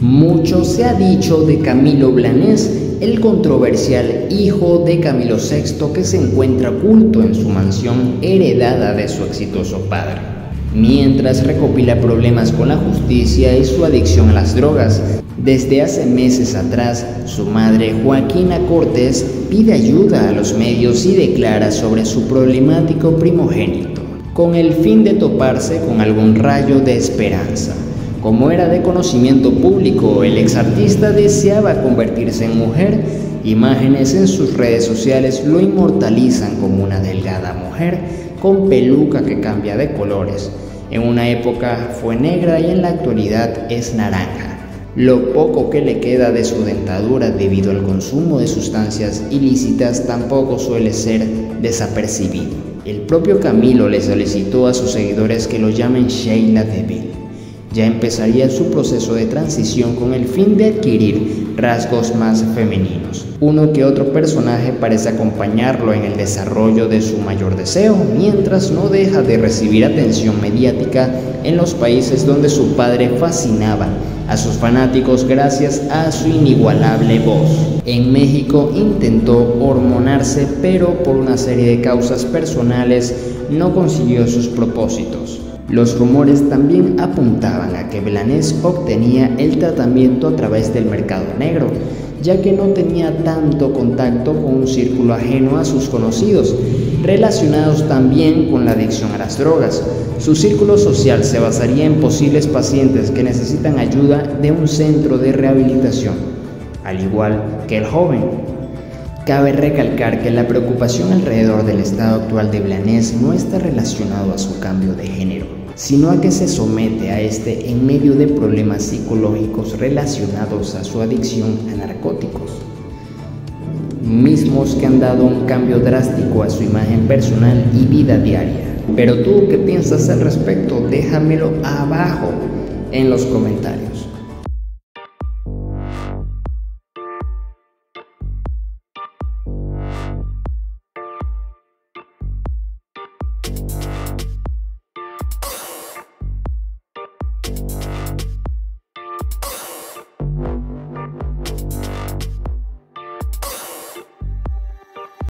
Mucho se ha dicho de Camilo Blanés, el controversial hijo de Camilo VI que se encuentra oculto en su mansión heredada de su exitoso padre, mientras recopila problemas con la justicia y su adicción a las drogas. Desde hace meses atrás, su madre Joaquina Cortés pide ayuda a los medios y declara sobre su problemático primogénito, con el fin de toparse con algún rayo de esperanza. Como era de conocimiento público, el exartista deseaba convertirse en mujer. Imágenes en sus redes sociales lo inmortalizan como una delgada mujer con peluca que cambia de colores. En una época fue negra y en la actualidad es naranja. Lo poco que le queda de su dentadura debido al consumo de sustancias ilícitas tampoco suele ser desapercibido. El propio Camilo le solicitó a sus seguidores que lo llamen Sheila Deville. Ya empezaría su proceso de transición con el fin de adquirir rasgos más femeninos. Uno que otro personaje parece acompañarlo en el desarrollo de su mayor deseo, mientras no deja de recibir atención mediática en los países donde su padre fascinaba a sus fanáticos gracias a su inigualable voz. En México intentó hormonarse, pero por una serie de causas personales no consiguió sus propósitos. Los rumores también apuntaban a que Blanés obtenía el tratamiento a través del mercado negro, ya que no tenía tanto contacto con un círculo ajeno a sus conocidos, relacionados también con la adicción a las drogas. Su círculo social se basaría en posibles pacientes que necesitan ayuda de un centro de rehabilitación, al igual que el joven. Cabe recalcar que la preocupación alrededor del estado actual de Blanés no está relacionado a su cambio de género, sino a que se somete a este en medio de problemas psicológicos relacionados a su adicción a narcóticos, mismos que han dado un cambio drástico a su imagen personal y vida diaria. Pero tú, ¿qué piensas al respecto? Déjamelo abajo en los comentarios.